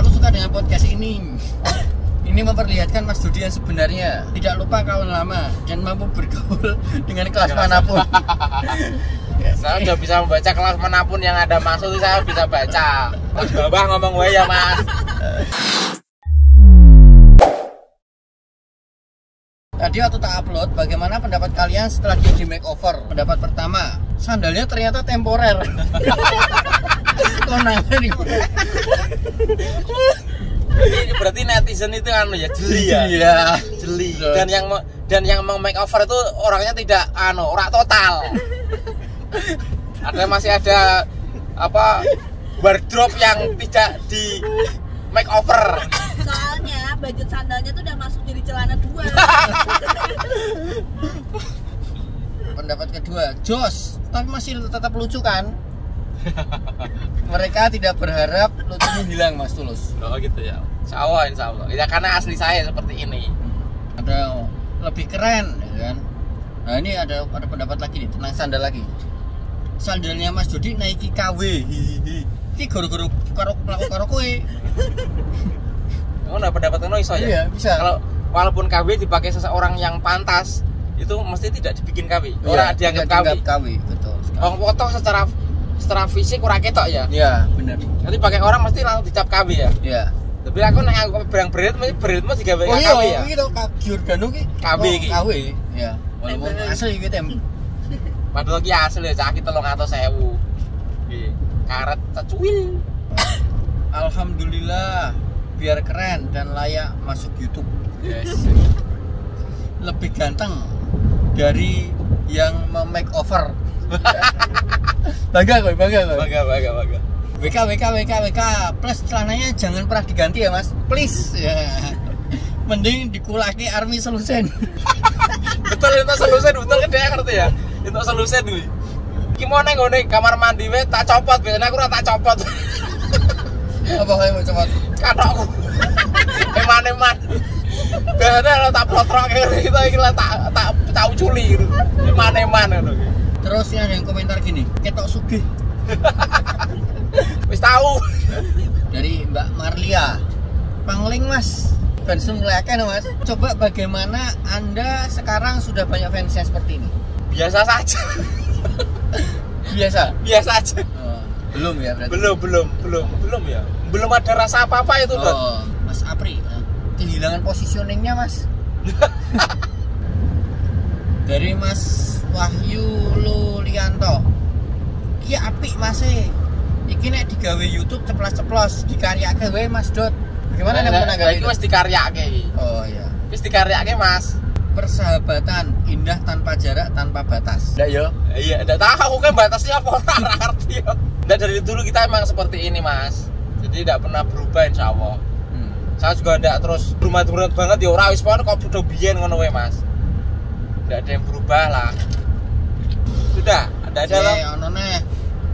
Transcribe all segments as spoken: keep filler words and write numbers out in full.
Aku suka dengan podcast ini. Ini memperlihatkan Mas Dodi yang sebenarnya. Tidak lupa kawan lama dan mampu bergaul dengan kelas manapun. Ya, saya nggak bisa membaca kelas manapun yang ada Mas Dodi, saya bisa baca. Mas Babah ngomong gue ya Mas. Tadi waktu tak upload, bagaimana pendapat kalian setelah di makeover? Pendapat pertama, sandalnya ternyata temporer. Konangan ibu. Ini berarti netizen itu anu ya, jeli ya. Iya, jeli. Dan yang dan yang mau makeover itu orangnya tidak anu, ora total. Ada masih ada apa wardrobe yang tidak di makeover. Soalnya budget sandalnya tuh udah masuk jadi celana dua. Pendapat kedua, Josh, tapi masih tetap lucu kan? Mereka tidak berharap lucunya hilang Mas Tulus. Oh gitu ya. Insya Allah, insya Allah. Ya karena asli saya seperti ini. Ada lebih keren, kan? Nah ini ada ada pendapat lagi nih tentang sandal lagi. Sandalnya Mas Jody Nike K W. Iki goro-goro karo karo kowe. Ngono pendapatno iso ya? Iya, bisa. Kalau walaupun K W dipakai seseorang yang pantas, itu mesti tidak dibikin K W. Orang iya, dianggap K W. K W, betul. Wong foto secara secara fisik kurang ketok ya? Iya, benar. Nanti pakai orang mesti langsung dicap K W ya? Iya. Tapi aku nek aku berang berit mesti beritmu digawe K W ya. Oh iya, iki to Giordano iki K W iki. K W. Iya. Walaupun asli iki tem. Padahal iki asli ya, cah iki tiga ratus ribu. Nggih. Karet cecuil. Alhamdulillah, biar keren dan layak masuk YouTube. Yes. Lebih ganteng dari yang memakeover. Bangga kok, bangga kok. Bangga, bangga, bangga. W K, W K, W K, W K. Plus celananya jangan pernah diganti ya, Mas. Please. Ya. Mending dikulaki Army Selusen. Betul itu Selusen, betul kan dia ngerti ya. Itu Selusen kuwi. Iki mau nang ngene kamar mandi wae tak copot, biasanya aku ora tak copot. Apa kae mau copot? Kathokku. Eman-eman. Biasanya kalau tak plotrok gitu, iki tak tak tak uculi gitu. Eman-eman ngono iki. Terus ya ada yang komentar gini, ketok sugih. Wis tahu. Dari Mbak Marlia. Pangling Mas. Fans mulai akeh Mas. Coba bagaimana Anda sekarang sudah banyak fansnya seperti ini? Biasa saja. Biasa. Biasa aja. Oh, belum ya berarti. Belum, belum, belum, belum ya. Belum ada rasa apa-apa itu, Dok. Oh, Mas Apri, kehilangan positioningnya Mas. Dari Mas Wahyu Lulianto. Iki apik Mas e. Iki nek digawe YouTube ceplos-ceplos dikaryake wae Mas Dot. Bagaimana nek menanggapi? Iki wis dikaryake iki. Oh iya. Wis dikaryake Mas. Persahabatan indah tanpa jarak tanpa batas. Ndak yo? Iya, ndak tahu kan batasnya apa ora ngerti yo. Ndak dari dulu kita emang seperti ini, Mas. Jadi tidak pernah berubah insyaallah. Hmm. Saya juga ndak terus rumah-rumah banget ya ora wis pon kok bodho biyen ngono wae, Mas. Ndak ada yang berubah lah. Sudah, ada aja lah. Iya, ono neh.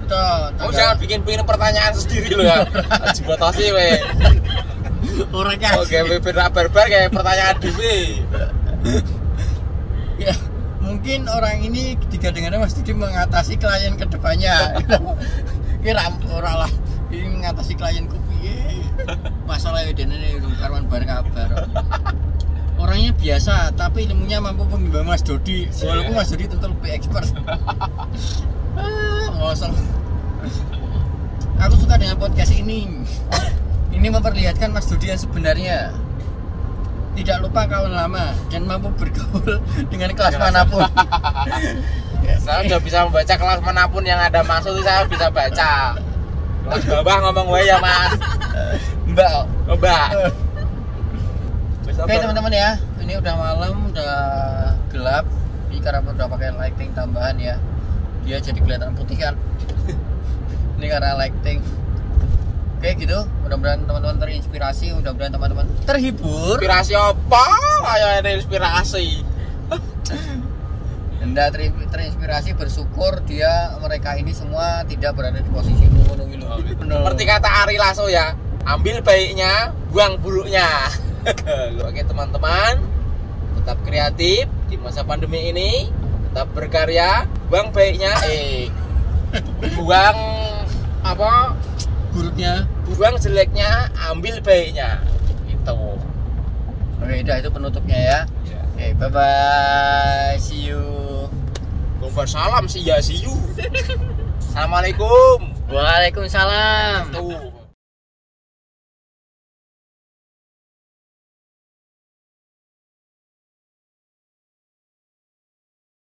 Betul. Kamu jangan bikin-bikin pertanyaan sendiri loh ya. Aji batasi we. Ora kae. Oke, beberapa barbar kayak pertanyaan dhewe. Ya, mungkin orang ini digadang-gadang Mas Dodi mengatasi klien kedepannya. Kira ora lah, ini mengatasi klienku piye? Masalahnya dene karuan bar kabar. Orangnya biasa, tapi ilmunya mampu membimbing Mas Dodi. Walaupun Mas Dodi tentu lebih expert. Ngosong. Aku suka dengan podcast ini. Ini memperlihatkan Mas Dodi yang sebenarnya. Tidak lupa kawan lama dan mampu bergaul dengan kelas manapun. Ya, saya nggak bisa membaca kelas manapun yang ada Mas Apri, saya bisa baca. Mas Babah ngomong gue ya Mas. Mbak, Mbak. Oke teman-teman ya, ini udah malam, udah gelap. Ini karena udah pakai lighting tambahan ya. Dia jadi kelihatan putih kan. Ini karena lighting. Oke gitu, mudah-mudahan teman-teman terinspirasi, mudah-mudahan teman-teman terhibur. Inspirasi apa? Ayo ada inspirasi. Anda ter terinspirasi, bersyukur dia mereka ini semua tidak berada di posisi menunggu. Seperti kata Ari Lasso ya, ambil baiknya, buang buruknya. Oke teman-teman, tetap kreatif di masa pandemi ini, tetap berkarya, buang baiknya, eh, buang apa? Buruknya. Buang jeleknya, ambil baiknya. Gitu. Oke, udah itu penutupnya ya. Yeah. Oke, okay, bye-bye. See you. Gua salam sih ya, see you. Assalamualaikum. Waalaikumsalam. Tuh.